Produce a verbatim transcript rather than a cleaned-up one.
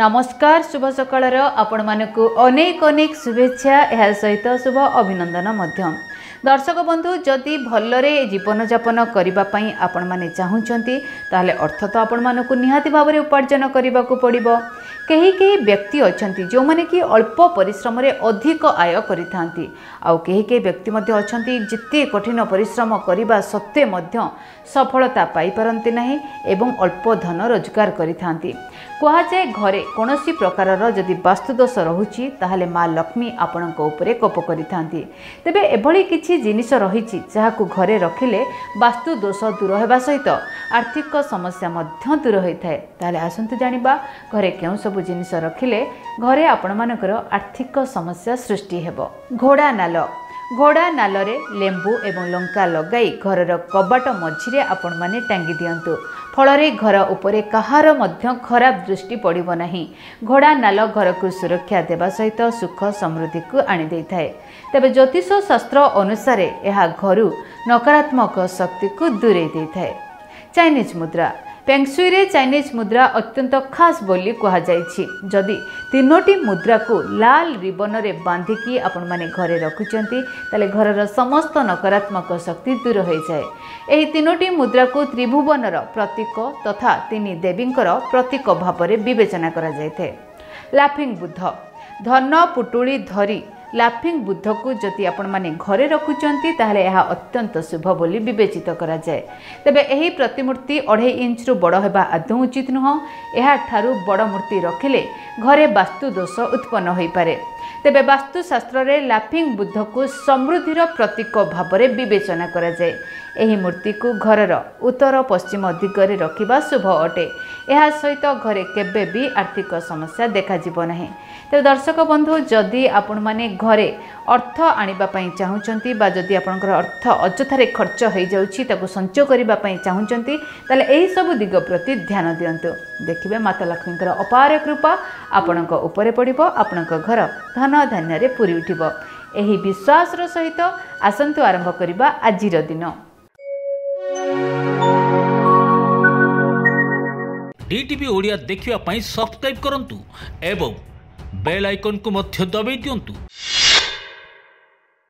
नमस्कार शुभ सकाळ आपण मानकु अनेक अनेक शुभेच्छा या सहित शुभ अभिनंदन मध्यम दर्शक बंधु जदि भलरे जीवन यापन करने आपण माने चाहूँगी ताहले अर्थ तो आपण मानकु निहाती भाव में उपार्जन करने को पड़ो। कहीं कहीं व्यक्ति अच्छा जो मैंने कि अल्प परिश्रम अधिक आय कर व्यक्ति अच्छा जिते कठिन परिश्रम करने सत्वे सफलता पाई परंती नहीं एवं अल्प धन रोजगार करि कहुए घरे कौन प्रकार जदि वास्तुदोष रोचे ताहले माँ लक्ष्मी आपण कोप कर तेबे एभली किछि जिनिष रही जहाँ घरे रखिले वास्तुदोष दूर होगा सहित आर्थिक समस्या मध्य दूर होता है। ताहले आसंतु जानिबा घरे क्यों सब जिनिष रखिले घरे आपण मानकर आर्थिक समस्या सृष्टि हेबो। घोड़ा नाल घोड़ा नालरे लेंबू एवं लंका लगाई घरर कबाट मझिरे आपण माने टांगी दियंतु फलरे घर उपरे कहार मध्य खराब दृष्टि पड़िबो नाही। घोड़ा नाल घर को सुरक्षा देवा सहित सुख समृद्धि को आनी देइथाए। तबे ज्योतिष शास्त्र अनुसार यह घरु नकारात्मक शक्ति को दूरे देइथाए। चाइनीज मुद्रा फेंगशुई रे चाइनीज मुद्रा अत्यंत खास बोली कहा जायछि। जदि तीनोटी मुद्रा को लाल रिबन रे बांधिकी आपण माने घरे रखुचंती ताले घरर समस्त नकारात्मक शक्ति दूर हो जाए। एही तीनोटी मुद्रा को त्रिभुवनर प्रतीक तथा तीनी देवींकर प्रतीक भाव में विवेचना करा जायथे। लाफिंग बुद्ध धन पुटुली धरी लाफिंग बुद्ध को जदि आपण माने घरे रखुचंती ताहले यह अत्यंत शुभ बोली विवेचित करा जाए। तबे एही प्रतिमूर्ति अढ़ाई इंच रु बड़ होगा आदौ उचित नुह। यह ठारू बड़ मूर्ति रखिले घरे वास्तु दोष उत्पन्न होई पारे। तेबे वास्तुशास्त्र रे लाफिंग बुद्ध को समृद्धिर प्रतीक भाव में विवेचना करा जाए। एही मूर्ति को घरर उत्तर पश्चिम दिगरे रखिबा शुभ अटे। यह सहित घरे केबे भी आर्थिक समस्या देखा जीव नाही। तेबे दर्शक बंधु जदि आपण माने घरे अर्थ आनिबा पई चाहूचंती बा जदि आपनकर अर्थ अजथारे खर्च हो जाउची ताको संचय करिबा पई चाहूचंती ताले एही सब दिग प्रति ध्यान दियंतु। देखिबे माता लक्ष्मीकर अपार कृपा आपनक उपरे पड़िबो आपनक घर धन धान्य रे पूरी उठिबो। एही विश्वास रो सहित आसंतु आरंभ करिबा आजिर दिन। डीटीवी ओडिया देखिबा पई सब्सक्राइब करंतु एवं बेल आइकन को मध्य दबाई दियंतु।